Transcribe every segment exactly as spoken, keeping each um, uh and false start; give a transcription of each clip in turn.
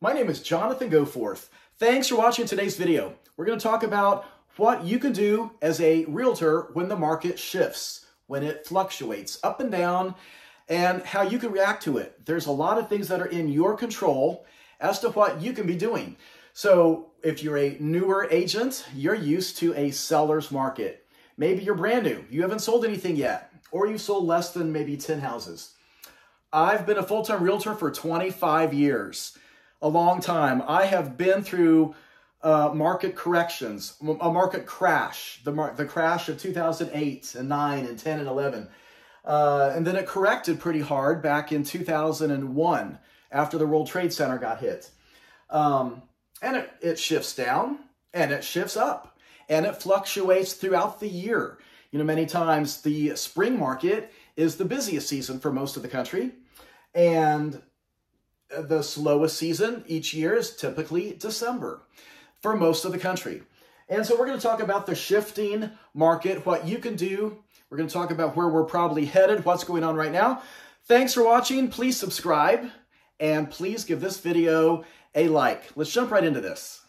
My name is Jonathan Goforth. Thanks for watching today's video. We're going to talk about what you can do as a realtor when the market shifts, when it fluctuates up and down, and how you can react to it. There's a lot of things that are in your control as to what you can be doing. So if you're a newer agent, you're used to a seller's market. Maybe you're brand new, you haven't sold anything yet, or you've sold less than maybe ten houses. I've been a full-time realtor for twenty-five years. A long time. I have been through uh, market corrections, a market crash, the, mar the crash of two thousand eight and nine and ten and eleven. Uh, and then it corrected pretty hard back in two thousand one after the World Trade Center got hit. Um, and it, it shifts down and it shifts up and it fluctuates throughout the year. You know, many times the spring market is the busiest season for most of the country, and the slowest season each year is typically December for most of the country. And so we're going to talk about the shifting market, what you can do. We're going to talk about where we're probably headed, what's going on right now. Thanks for watching. Please subscribe and please give this video a like. Let's jump right into this.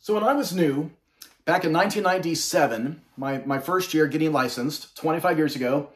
So when I was new, back in nineteen ninety-seven, my, my first year getting licensed, twenty-five years ago,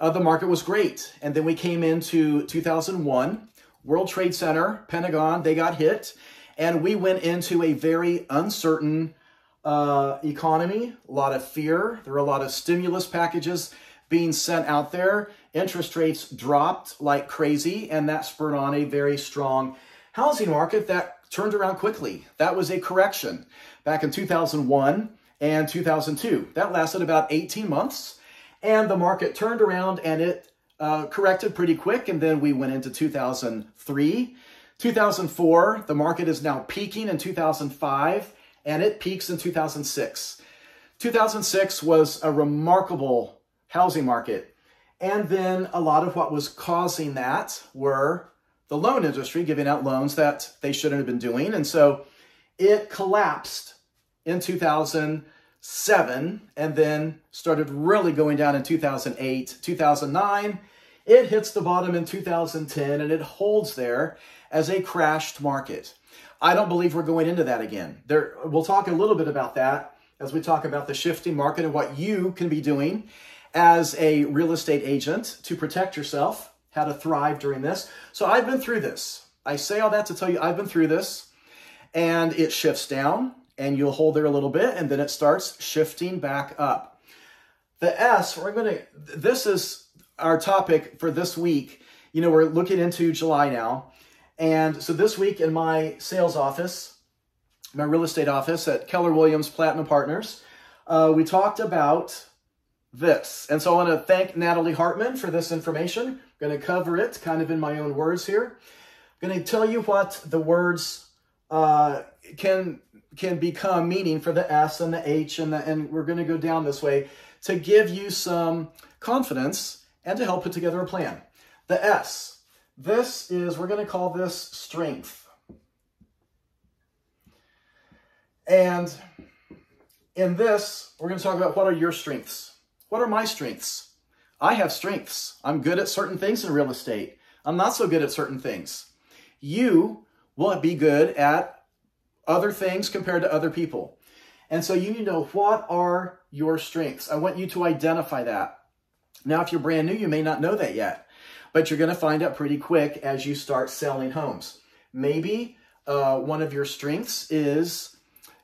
uh, the market was great. And then we came into two thousand one, World Trade Center, Pentagon, they got hit. And we went into a very uncertain uh, economy, a lot of fear. There were a lot of stimulus packages being sent out there. Interest rates dropped like crazy, and that spurred on a very strong housing market that turned around quickly. That was a correction back in two thousand one and two thousand two. That lasted about eighteen months, and the market turned around and it uh, corrected pretty quick. And then we went into two thousand three, two thousand four, the market is now peaking in two thousand five, and it peaks in two thousand six. two thousand six was a remarkable housing market. And then a lot of what was causing that were the loan industry giving out loans that they shouldn't have been doing. And so it collapsed in two thousand seven and then started really going down in two thousand eight, two thousand nine. It hits the bottom in two thousand ten and it holds there as a crashed market. I don't believe we're going into that again. There, we'll talk a little bit about that as we talk about the shifting market and what you can be doing as a real estate agent to protect yourself, how to thrive during this. So I've been through this. I say all that to tell you I've been through this, and it shifts down and you'll hold there a little bit and then it starts shifting back up. The S, we're going to, this is our topic for this week. You know, we're looking into July now. And so this week in my sales office, my real estate office at Keller Williams Platinum Partners, uh, we talked about this. And so I want to thank Natalie Hartman for this information. I'm going to cover it kind of in my own words here. I'm going to tell you what the words uh, can can become meaning for the S and the H, and, the, and we're going to go down this way to give you some confidence and to help put together a plan. The S, this is, we're going to call this strength. And in this, we're going to talk about what are your strengths. What are my strengths? I have strengths. I'm good at certain things in real estate. I'm not so good at certain things. You will be good at other things compared to other people. And so you need to know, what are your strengths? I want you to identify that. Now, if you're brand new, you may not know that yet, but you're going to find out pretty quick as you start selling homes. Maybe uh, one of your strengths is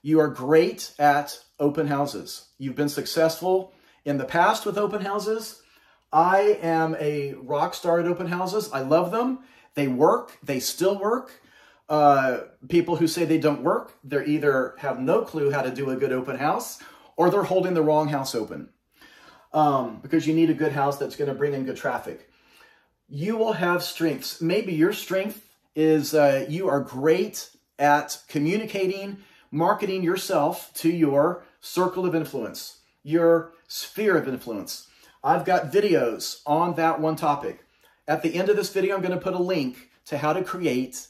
you are great at open houses. You've been successful in the past with open houses. I am a rock star at open houses. I love them. They work. They still work. Uh, people who say they don't work, they either have no clue how to do a good open house, or they're holding the wrong house open. Um, because you need a good house that's going to bring in good traffic. You will have strengths. Maybe your strength is uh, you are great at communicating, marketing yourself to your circle of influence, your sphere of influence. I've got videos on that one topic. At the end of this video, I'm going to put a link to how to create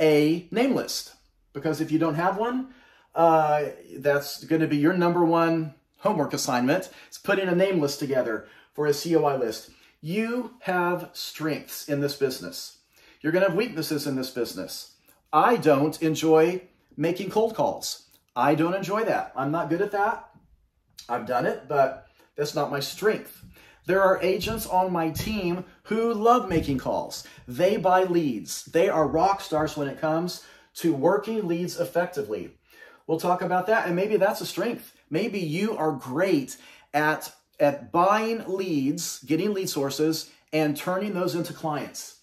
a name list, because if you don't have one, uh, that's going to be your number one homework assignment. It's putting a name list together for a C O I list. You have strengths in this business. You're going to have weaknesses in this business. I don't enjoy making cold calls. I don't enjoy that. I'm not good at that. I've done it, but that's not my strength. There are agents on my team who love making calls. They buy leads. They are rock stars when it comes to working leads effectively. We'll talk about that, and maybe that's a strength. Maybe you are great at, at buying leads, getting lead sources, and turning those into clients.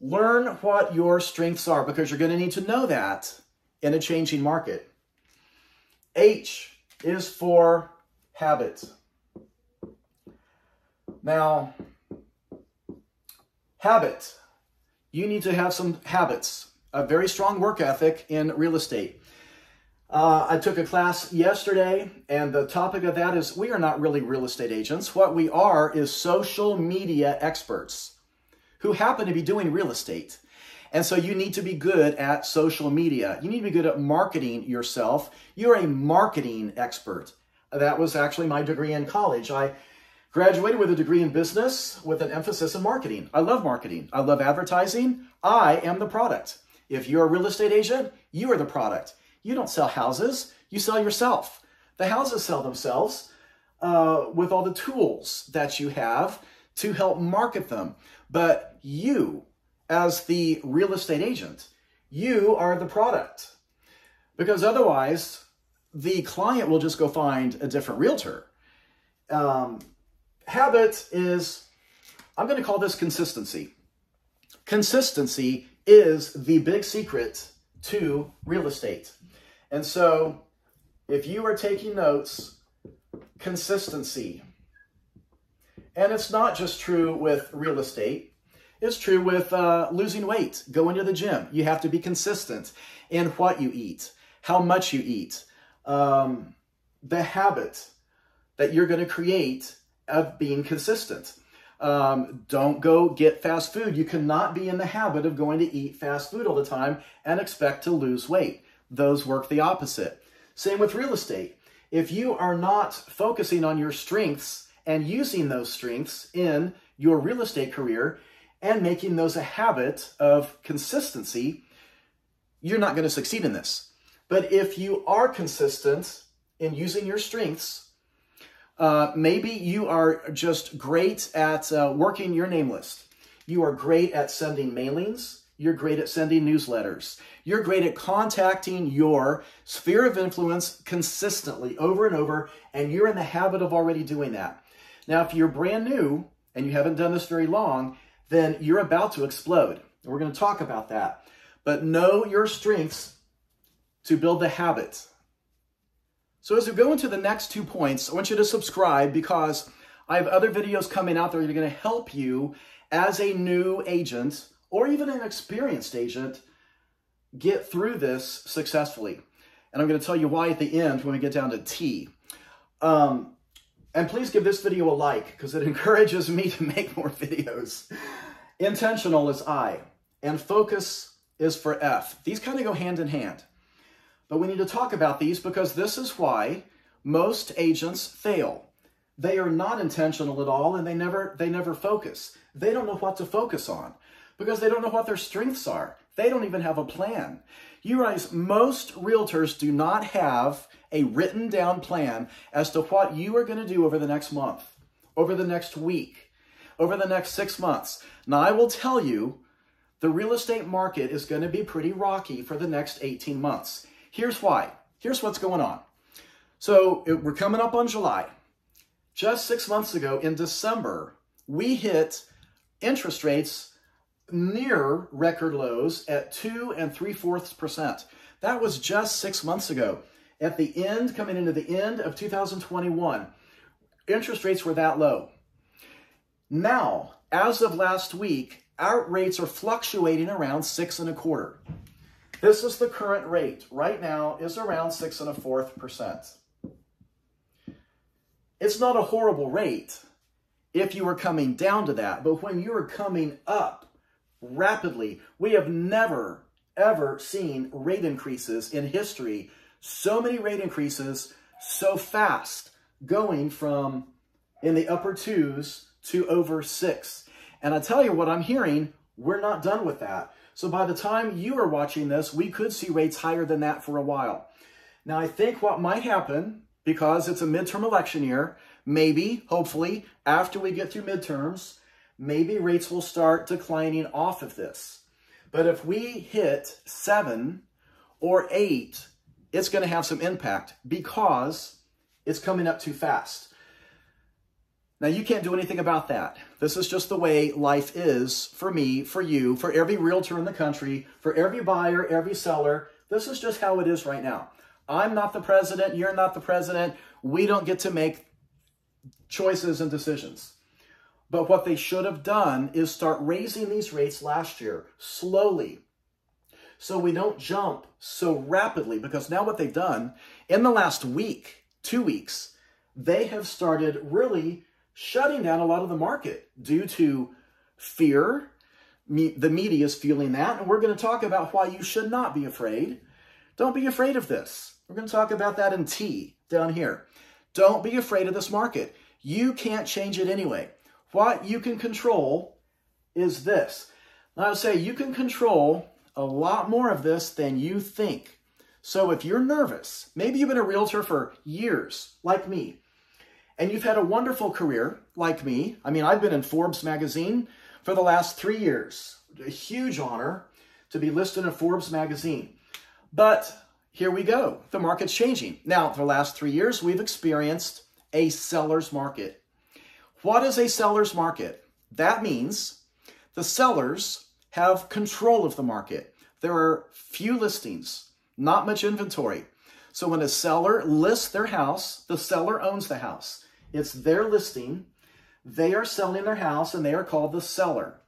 Learn what your strengths are, because you're going to need to know that in a changing market. H is for habit. Now, habit. You need to have some habits. A very strong work ethic in real estate. Uh, I took a class yesterday, and the topic of that is we are not really real estate agents. What we are is social media experts who happen to be doing real estate. And so you need to be good at social media. You need to be good at marketing yourself. You're a marketing expert. That was actually my degree in college. I graduated with a degree in business with an emphasis in marketing. I love marketing. I love advertising. I am the product. If you're a real estate agent, you are the product. You don't sell houses. You sell yourself. The houses sell themselves uh, with all the tools that you have to help market them. But you, as the real estate agent, you are the product, because otherwise the client will just go find a different realtor. Um, habit is, I'm going to call this consistency. Consistency is the big secret to real estate. And so if you are taking notes, consistency, and it's not just true with real estate. It's true with uh, losing weight, going to the gym. You have to be consistent in what you eat, how much you eat, um, the habit that you're going to create of being consistent. Um, don't go get fast food. You cannot be in the habit of going to eat fast food all the time and expect to lose weight. Those work the opposite. Same with real estate. If you are not focusing on your strengths and using those strengths in your real estate career, and making those a habit of consistency, you're not going to succeed in this. But if you are consistent in using your strengths, uh, maybe you are just great at uh, working your name list. You are great at sending mailings. You're great at sending newsletters. You're great at contacting your sphere of influence consistently over and over, and you're in the habit of already doing that. Now, if you're brand new and you haven't done this very long, then you're about to explode. We're going to talk about that. But know your strengths to build the habit. So as we go into the next two points, I want you to subscribe, because I have other videos coming out that are going to help you as a new agent or even an experienced agent get through this successfully. And I'm going to tell you why at the end when we get down to T. Um, And please give this video a like, because it encourages me to make more videos. Intentional is I, and focus is for F. These kind of go hand in hand. But we need to talk about these, because this is why most agents fail. They are not intentional at all, and they never, they never focus. They don't know what to focus on, because they don't know what their strengths are. They don't even have a plan. You realize most realtors do not have a written down plan as to what you are going to do over the next month, over the next week, over the next six months. Now, I will tell you, the real estate market is going to be pretty rocky for the next eighteen months. Here's why. Here's what's going on. So it, we're coming up on July. Just six months ago in December, we hit interest rates near record lows at two and three fourths percent. That was just six months ago. At the end, coming into the end of two thousand twenty-one, interest rates were that low. Now, as of last week, our rates are fluctuating around six and a quarter. This is the current rate right now, is around six and a fourth percent. It's not a horrible rate. if you were coming down to that. But when you are coming up rapidly, we have never, ever seen rate increases in history. So many rate increases so fast, going from in the upper twos to over six. And I tell you what I'm hearing, we're not done with that. So by the time you are watching this, we could see rates higher than that for a while. Now, I think what might happen, because it's a midterm election year, maybe, hopefully, after we get through midterms, maybe rates will start declining off of this. But if we hit seven or eight, it's going to have some impact because it's coming up too fast. Now, you can't do anything about that. This is just the way life is for me, for you, for every realtor in the country, for every buyer, every seller. This is just how it is right now. I'm not the president. You're not the president. We don't get to make choices and decisions. But what they should have done is start raising these rates last year, slowly, so we don't jump so rapidly. Because now what they've done, in the last week, two weeks, they have started really shutting down a lot of the market due to fear. Me, the media is feeling that, and we're going to talk about why you should not be afraid. Don't be afraid of this. We're going to talk about that in T down here. Don't be afraid of this market. You can't change it anyway. What you can control is this. And I would say you can control a lot more of this than you think. So if you're nervous, maybe you've been a realtor for years, like me, and you've had a wonderful career like me. I mean, I've been in Forbes magazine for the last three years. A huge honor to be listed in Forbes magazine. But here we go. The market's changing. Now, for the last three years, we've experienced a seller's market. What is a seller's market? That means the sellers have control of the market. There are few listings, not much inventory. So when a seller lists their house, the seller owns the house. It's their listing. They are selling their house, and they are called the seller.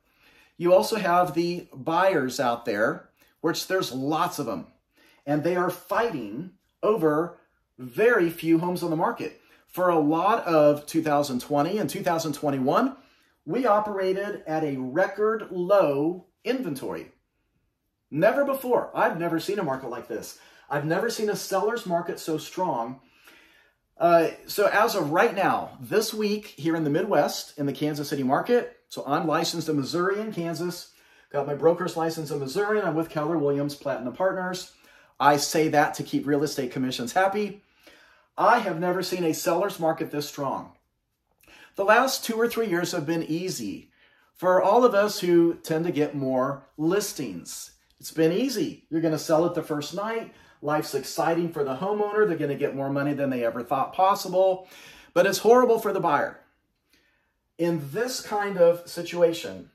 You also have the buyers out there, which there's lots of them, and they are fighting over very few homes on the market. For a lot of two thousand twenty and two thousand twenty-one, we operated at a record low inventory. Never before. I've never seen a market like this. I've never seen a seller's market so strong. Uh, so as of right now, this week here in the Midwest, in the Kansas City market, so I'm licensed in Missouri and Kansas, got my broker's license in Missouri, and I'm with Keller Williams Platinum Partners. I say that to keep real estate commissions happy. I have never seen a seller's market this strong. The last two or three years have been easy for all of us who tend to get more listings. It's been easy. You're going to sell it the first night. Life's exciting for the homeowner. They're going to get more money than they ever thought possible, but it's horrible for the buyer. In this kind of situation,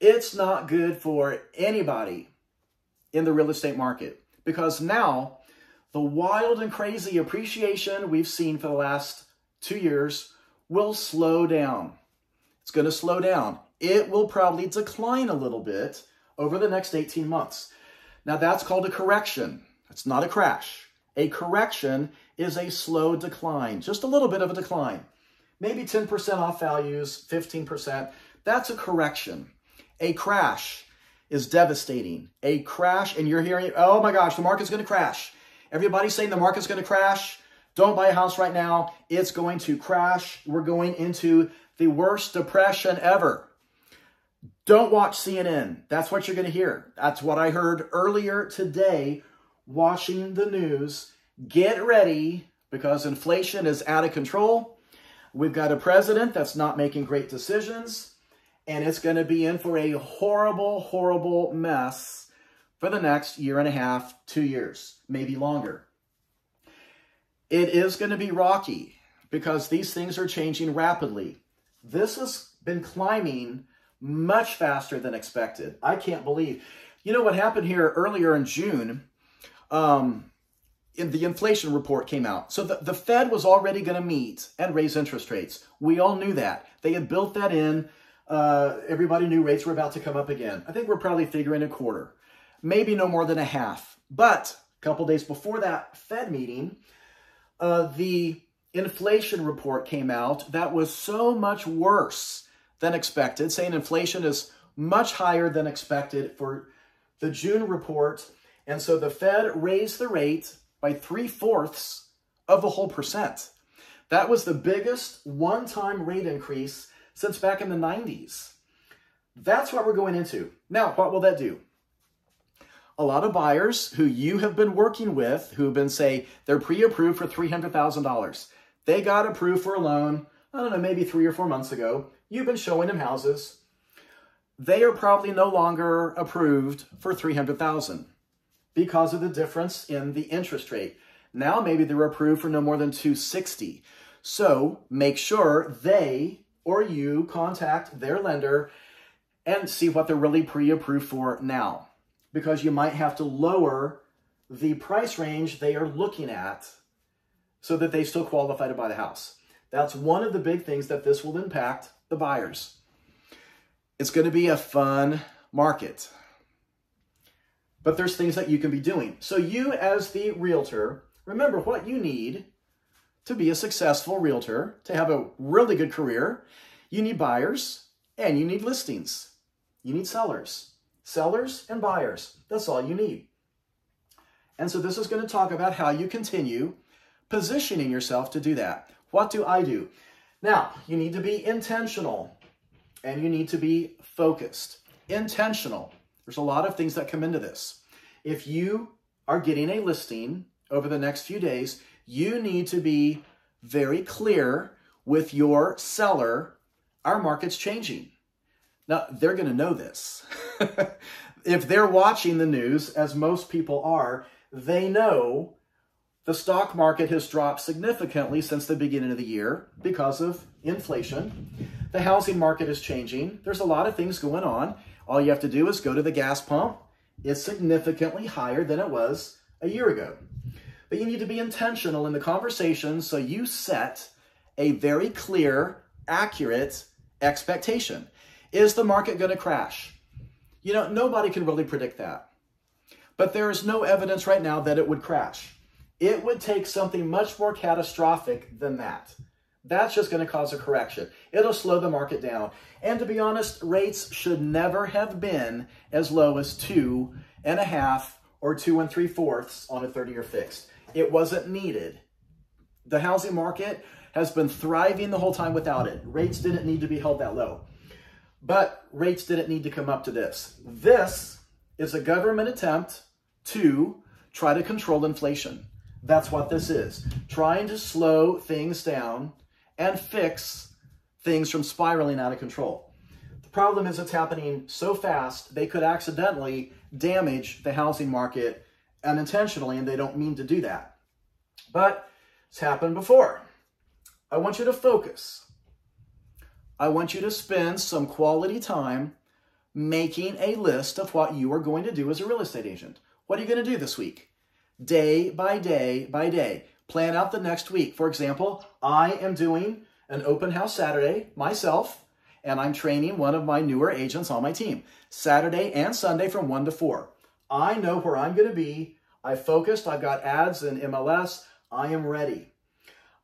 it's not good for anybody in the real estate market, because now the wild and crazy appreciation we've seen for the last two years will slow down. It's going to slow down. It will probably decline a little bit over the next eighteen months. Now, that's called a correction. It's not a crash. A correction is a slow decline, just a little bit of a decline. Maybe ten percent off values, fifteen percent. That's a correction. A crash is devastating. A crash, and you're hearing, oh my gosh, the market's going to crash. Everybody's saying the market's going to crash. Don't buy a house right now. It's going to crash. We're going into the worst depression ever. Don't watch C N N. That's what you're going to hear. That's what I heard earlier today watching the news. Get ready, because inflation is out of control. We've got a president that's not making great decisions, and it's going to be in for a horrible, horrible mess for the next year and a half, two years, maybe longer. It is going to be rocky because these things are changing rapidly. This has been climbing much faster than expected. I can't believe. You know what happened here earlier in June? Um, in the inflation report came out. So the, the Fed was already going to meet and raise interest rates. We all knew that. They had built that in. Uh, everybody knew rates were about to come up again. I think we're probably figuring a quarter, maybe no more than a half. But a couple days before that Fed meeting, uh, the inflation report came out that was so much worse than expected, saying inflation is much higher than expected for the June report. And so the Fed raised the rate by three-fourths of a whole percent. That was the biggest one-time rate increase since back in the nineties. That's what we're going into. Now, what will that do? A lot of buyers who you have been working with, who have been, say, they're pre-approved for three hundred thousand dollars. They got approved for a loan, I don't know, maybe three or four months ago. You've been showing them houses. They are probably no longer approved for three hundred thousand dollars because of the difference in the interest rate. Now maybe they're approved for no more than two sixty. So make sure they or you contact their lender and see what they're really pre-approved for now, because you might have to lower the price range they are looking at so that they still qualify to buy the house. That's one of the big things that this will impact the buyers. It's going to be a fun market, but there's things that you can be doing. So you, as the realtor, remember what you need to be a successful realtor, to have a really good career. You need buyers and you need listings. You need sellers, sellers and buyers. That's all you need. And so this is going to talk about how you continue positioning yourself to do that. What do I do? Now, you need to be intentional and you need to be focused. Intentional. There's a lot of things that come into this. If you are getting a listing over the next few days, you need to be very clear with your seller. Our market's changing. Now, they're going to know this. If they're watching the news, as most people are, they know the stock market has dropped significantly since the beginning of the year because of inflation. The housing market is changing. There's a lot of things going on. All you have to do is go to the gas pump. It's significantly higher than it was a year ago. But you need to be intentional in the conversation so you set a very clear, accurate expectation. Is the market going to crash? You know, nobody can really predict that. But there is no evidence right now that it would crash. It would take something much more catastrophic than that. That's just going to cause a correction. It'll slow the market down. And to be honest, rates should never have been as low as two and a half or two and three fourths on a thirty-year fixed. It wasn't needed. The housing market has been thriving the whole time without it. Rates didn't need to be held that low, but rates didn't need to come up to this. This is a government attempt to try to control inflation. That's what this is, trying to slow things down and fix things from spiraling out of control. The problem is it's happening so fast, they could accidentally damage the housing market unintentionally, and they don't mean to do that. But it's happened before. I want you to focus. I want you to spend some quality time making a list of what you are going to do as a real estate agent. What are you going to do this week? Day by day by day. Plan out the next week. For example, I am doing an open house Saturday myself, and I'm training one of my newer agents on my team, Saturday and Sunday from one to four. I know where I'm going to be. I focused. I've got ads and M L S. I am ready.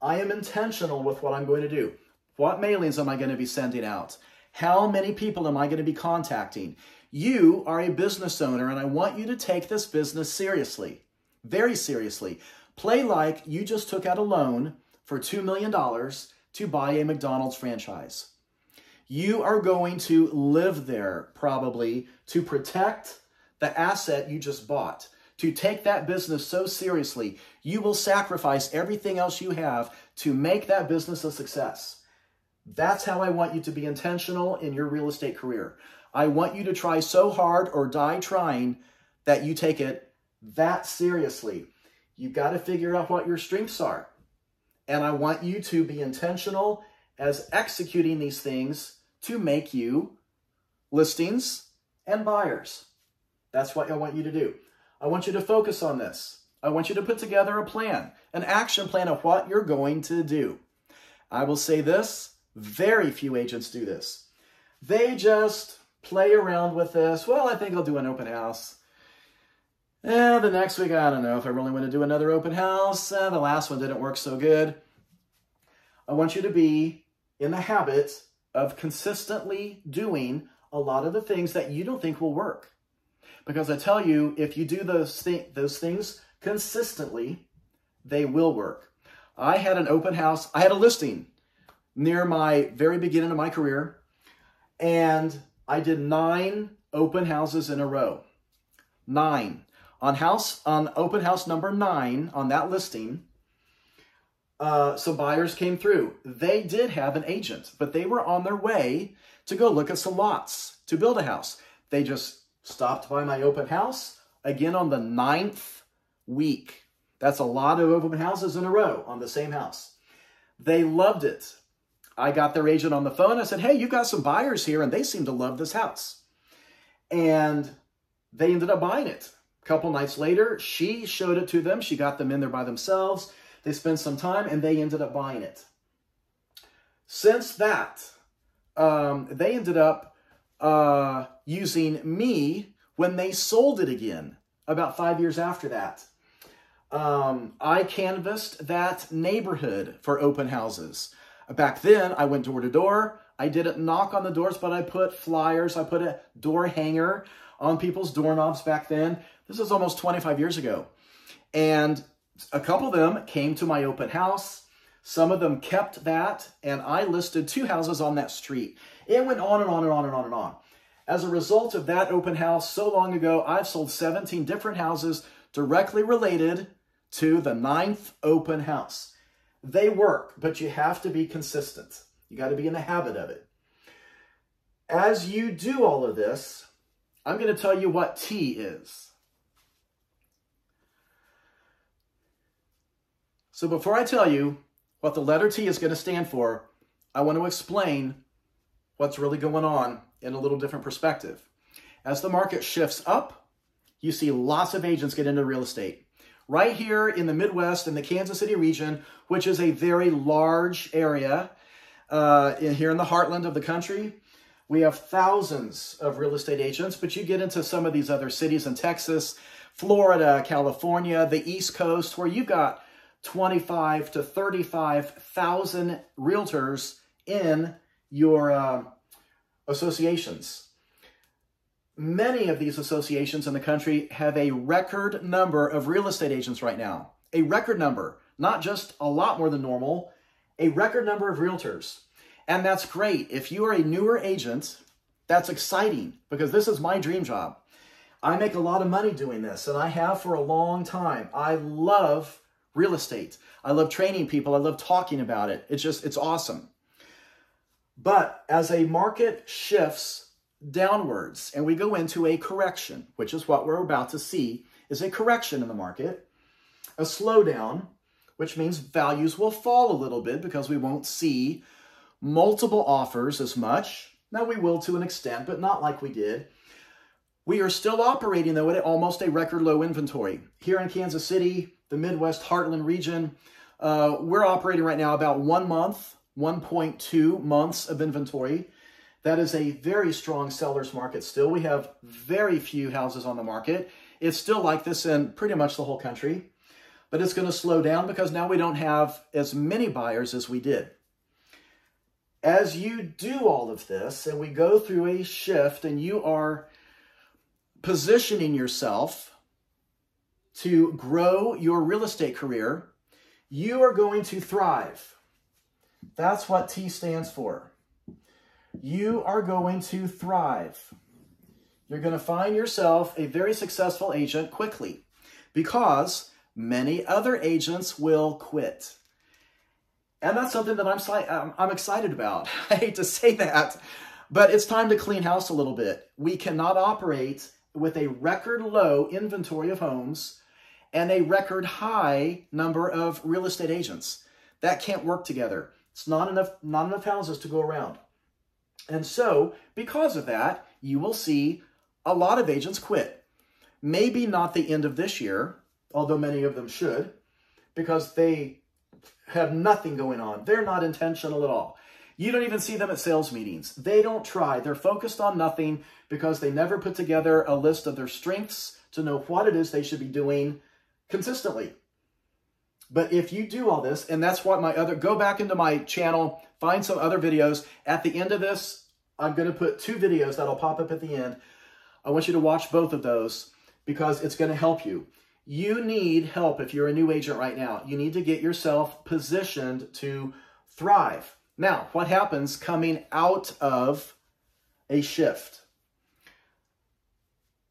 I am intentional with what I'm going to do. What mailings am I going to be sending out? How many people am I going to be contacting? You are a business owner, and I want you to take this business seriously, very seriously. Play like you just took out a loan for two million dollars to buy a McDonald's franchise. You are going to live there probably to protect the asset you just bought. To take that business so seriously, you will sacrifice everything else you have to make that business a success. That's how I want you to be intentional in your real estate career. I want you to try so hard or die trying that you take it that seriously. You've got to figure out what your strengths are. And I want you to be intentional as executing these things to make you listings and buyers. That's what I want you to do. I want you to focus on this. I want you to put together a plan, an action plan of what you're going to do. I will say this, very few agents do this. They just play around with this. Well, I think I'll do an open house. Eh, the next week, I don't know if I really want to do another open house. Eh, the last one didn't work so good. I want you to be in the habit of consistently doing a lot of the things that you don't think will work. Because I tell you, if you do those, th those things consistently, they will work. I had an open house. I had a listing near my very beginning of my career, and I did nine open houses in a row. Nine. On house, on open house number nine on that listing, uh, some buyers came through. They did have an agent, but they were on their way to go look at some lots to build a house. They just stopped by my open house again on the ninth week. That's a lot of open houses in a row on the same house. They loved it. I got their agent on the phone. I said, hey, you got some buyers here, and they seem to love this house. And they ended up buying it. A couple nights later, she showed it to them. She got them in there by themselves. They spent some time, and they ended up buying it. Since that, um, they ended up uh, using me when they sold it again about five years after that. Um, I canvassed that neighborhood for open houses. Back then, I went door to door. I didn't knock on the doors, but I put flyers. I put a door hanger on people's doorknobs back then. This is almost twenty-five years ago. And a couple of them came to my open house. Some of them kept that, and I listed two houses on that street. It went on and on and on and on and on. As a result of that open house so long ago, I've sold seventeen different houses directly related to the ninth open house. They work, but you have to be consistent. You got to be in the habit of it. As you do all of this, I'm going to tell you what T is. So before I tell you what the letter T is going to stand for, I want to explain what's really going on in a little different perspective. As the market shifts up, you see lots of agents get into real estate. Right here in the Midwest, in the Kansas City region, which is a very large area uh, in, here in the heartland of the country, we have thousands of real estate agents, but you get into some of these other cities in Texas, Florida, California, the East Coast, where you've got twenty-five to thirty-five thousand realtors in your uh, associations. Many of these associations in the country have a record number of real estate agents right now. A record number, not just a lot more than normal, a record number of realtors. And that's great. If you are a newer agent, that's exciting because this is my dream job. I make a lot of money doing this, and I have for a long time. I love real estate. I love training people. I love talking about it. It's just, it's awesome. But as a market shifts downwards and we go into a correction, which is what we're about to see, is a correction in the market, a slowdown, which means values will fall a little bit because we won't see multiple offers as much. Now we will to an extent, but not like we did. We are still operating though at almost a record low inventory. Here in Kansas City, the Midwest Heartland region, uh, we're operating right now about one month, one point two months of inventory. That is a very strong seller's market still. We have very few houses on the market. It's still like this in pretty much the whole country, but it's going to slow down because now we don't have as many buyers as we did. As you do all of this and we go through a shift and you are positioning yourself to grow your real estate career, you are going to thrive. That's what T stands for. You are going to thrive. You're going to find yourself a very successful agent quickly because many other agents will quit. And that's something that I'm, I'm excited about. I hate to say that, but it's time to clean house a little bit. We cannot operate with a record low inventory of homes and a record high number of real estate agents. That can't work together. It's not enough, not enough houses to go around. And so, because of that, you will see a lot of agents quit. Maybe not the end of this year, although many of them should, because they have nothing going on. They're not intentional at all. You don't even see them at sales meetings. They don't try. They're focused on nothing because they never put together a list of their strengths to know what it is they should be doing consistently. But if you do all this, and that's what my other, go back into my channel, find some other videos. At the end of this, I'm going to put two videos that'll pop up at the end. I want you to watch both of those because it's going to help you. You need help if you're a new agent right now. You need to get yourself positioned to thrive. Now, what happens coming out of a shift?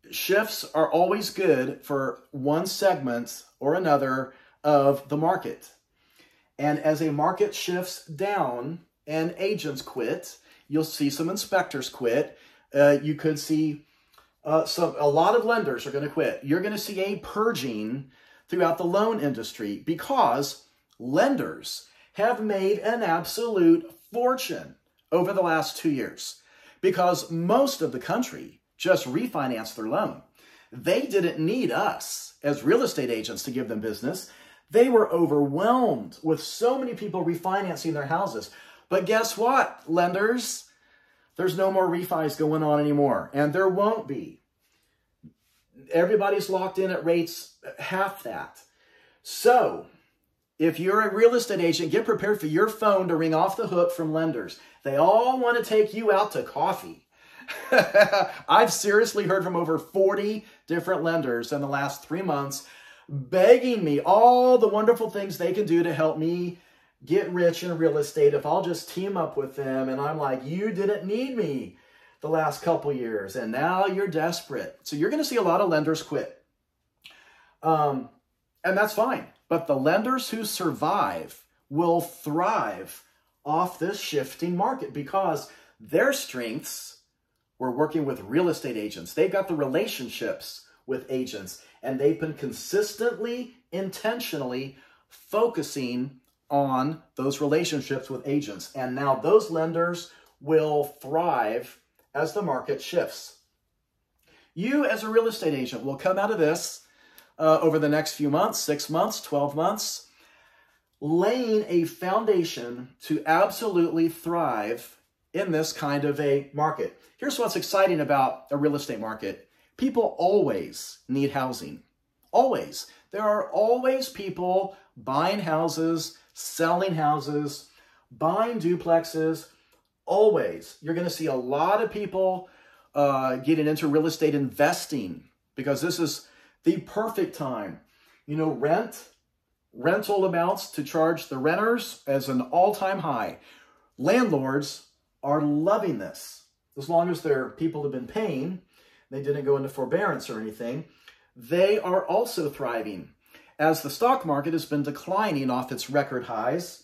Shifts are always good for one segment or another of the market. And as a market shifts down and agents quit, you'll see some inspectors quit. Uh, you could see uh, some, a lot of lenders are going to quit. You're going to see a purging throughout the loan industry because lenders have made an absolute fortune over the last two years because most of the country just refinanced their loan. They didn't need us as real estate agents to give them business. They were overwhelmed with so many people refinancing their houses. But guess what, lenders? There's no more refis going on anymore, and there won't be. Everybody's locked in at rates half that. So if you're a real estate agent, get prepared for your phone to ring off the hook from lenders. They all want to take you out to coffee. I've seriously heard from over forty different lenders in the last three months begging me all the wonderful things they can do to help me get rich in real estate if I'll just team up with them. And I'm like, you didn't need me the last couple years, and now you're desperate. So you're going to see a lot of lenders quit. Um, and that's fine. But the lenders who survive will thrive off this shifting market because their strengths were working with real estate agents. They've got the relationships with agents, and they've been consistently, intentionally focusing on those relationships with agents. And now those lenders will thrive as the market shifts. You as a real estate agent will come out of this Uh, over the next few months, six months, twelve months, laying a foundation to absolutely thrive in this kind of a market. Here's what's exciting about a real estate market. People always need housing. Always. There are always people buying houses, selling houses, buying duplexes. Always. You're going to see a lot of people uh, getting into real estate investing because this is the perfect time. You know, rent, rental amounts to charge the renters as an all-time high. Landlords are loving this. As long as their people have been paying, they didn't go into forbearance or anything, they are also thriving. As the stock market has been declining off its record highs,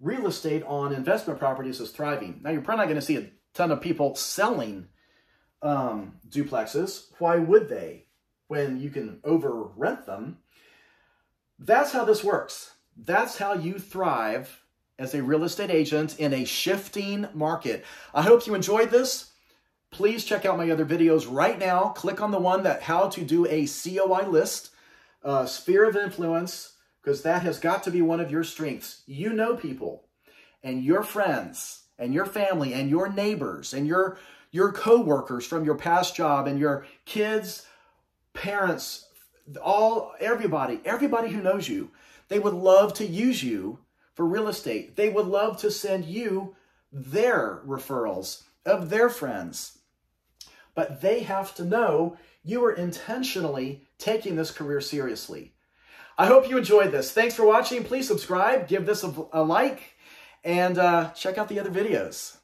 real estate on investment properties is thriving. Now, you're probably not going to see a ton of people selling um, duplexes. Why would they? When you can over-rent them. That's how this works. That's how you thrive as a real estate agent in a shifting market. I hope you enjoyed this. Please check out my other videos right now. Click on the one that how to do a C O I list, uh, sphere of influence, because that has got to be one of your strengths. You know people and your friends and your family and your neighbors and your, your co-workers from your past job and your kids, parents, all, everybody, everybody who knows you, they would love to use you for real estate. They would love to send you their referrals of their friends, but they have to know you are intentionally taking this career seriously. I hope you enjoyed this. Thanks for watching. Please subscribe, give this a, a like, and uh, check out the other videos.